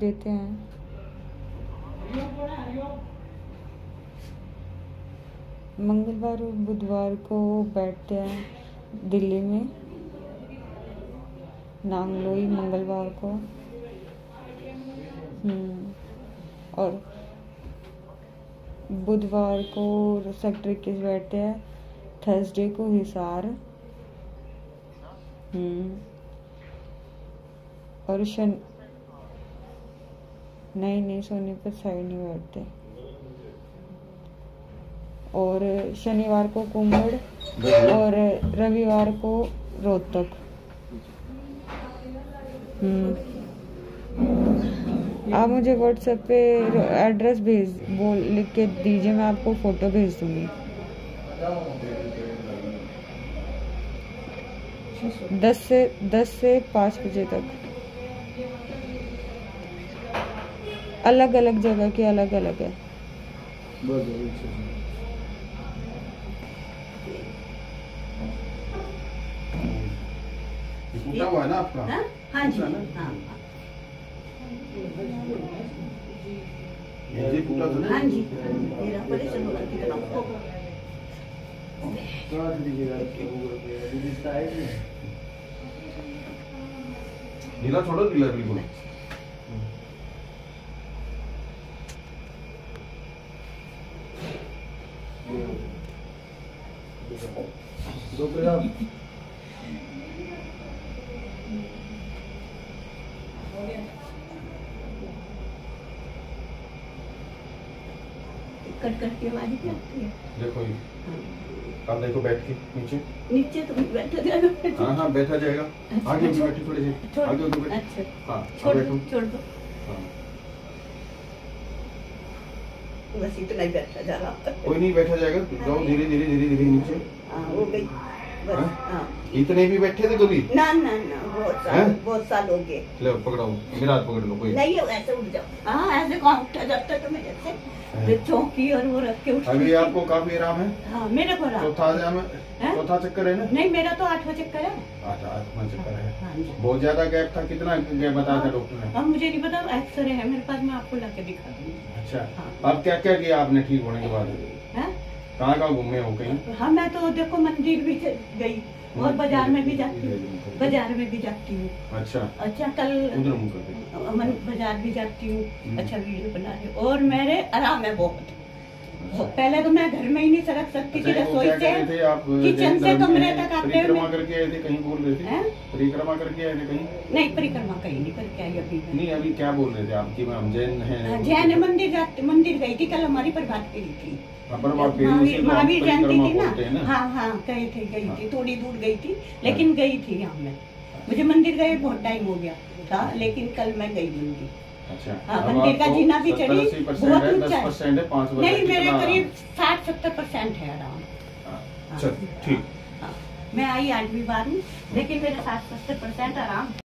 देते हैं। मंगलवार और बुधवार को बैठते हैं दिल्ली में, नांगलोई मंगलवार को। और बुधवार को सेक्टर 21 बैठते हैं, थर्सडे को हिसार। और नहीं सोने पर साइड नहीं बैठते। और शनिवार को कुम्भड़ और रविवार को रोहतक। आप मुझे व्हाट्सएप पे एड्रेस लिख के दीजिए, मैं आपको फोटो भेज दूंगी 10 से 5 बजे तक। अलग अलग जगह की अलग अलग है। पूछा हुआ है ना आपका? हाँ जी, हाँ जी, पूरा हाँ जी। मेरा परेशान हो रहा है आपको क्या दीजिएगा? दीदी साइड में नीला छोड़ो, नीला बिल्कुल। दो पेड़ा कट करके हमारी क्या देखो ये। आप देखो बैठ के नीचे नीचे तो बैठा जाएगा। हाँ हाँ बैठा जाएगा। आगे बैठो, थोड़े से आगे हो जाओ। अच्छा हाँ छोड़ दो बस। ये तो नहीं बैठा जा रहा, कोई नहीं बैठा जाएगा। जाओ धीरे धीरे धीरे धीरे नीचे। हाँ वो गई बस। हाँ इतने भी बैठे थे कभी? ना ना ना बहुत साल हो गए। ले पकड़ो, मेरा हाथ पकड़ लो। कोई नहीं ऐसे उठ जाओ। हाँ ऐसे कौन उठा जाता है? तो मैं जैसे चौकी और वो रख के उठ। अभी आपको काफी आराम है? हाँ मेरे को आराम। चौथा चक्कर है ना? नहीं मेरा तो 8वां चक्कर है। 8वां चक्कर है। बहुत ज्यादा गैप था? कितना गैप बताया था डॉक्टर ने? अब मुझे नहीं पता, एक्सरे है मेरे पास, मैं आपको ला के दिखा दूंगी। अच्छा अब क्या क्या किया आपने ठीक होने के बाद? कहाँ कहाँ घूमे हो कहीं? हाँ मैं तो देखो मंदिर भी गई और बाजार में भी जाती हूँ, अच्छा अच्छा। कल अमन बाजार भी जाती हूँ, अच्छा वीडियो बना रही हूँ। और मेरे आराम है बहुत। पहले तो मैं घर में ही नहीं सरक सकती थी, रसोई से किचन से कमरे तक आते हुए। परिक्रमा करके आए थे कहीं? नहीं परिक्रमा कहीं नहीं करके आई अभी। नहीं अभी क्या बोल रहे थे आपकी? मैम जैन है, जैन मंदिर जाती, मंदिर गई थी कल। हमारी प्रभात फेरी थी, महावीर जयंती थी ना। हाँ हाँ गई थी, थोड़ी दूर गई थी लेकिन गई थी। यहाँ मैं मुझे मंदिर गए बहुत टाइम हो गया था, लेकिन कल मैं गई मंदिर। अच्छा मंदिर का जीना भी चढ़ी बहुत ऊंचा है। नहीं मेरे करीब 60-70% है आराम। अच्छा ठीक, मैं आई 8वीं बार हूँ लेकिन मेरा 60-70% आराम।